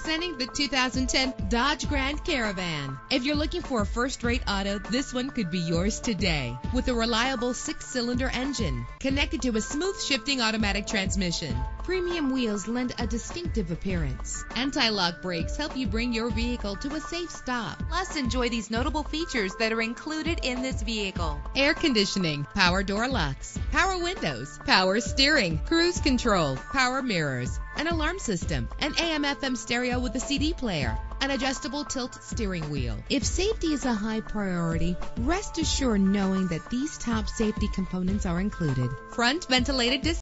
Presenting the 2010 Dodge Grand Caravan. If you're looking for a first-rate auto, this one could be yours today. With a reliable 6-cylinder engine connected to a smooth shifting automatic transmission, premium wheels lend a distinctive appearance. Anti-lock brakes help you bring your vehicle to a safe stop. Plus, enjoy these notable features that are included in this vehicle: air conditioning, power door locks, power windows, power steering, cruise control, power mirrors, an alarm system, an AM/FM stereo with a CD player, an adjustable tilt steering wheel. If safety is a high priority, rest assured knowing that these top safety components are included: front ventilated disc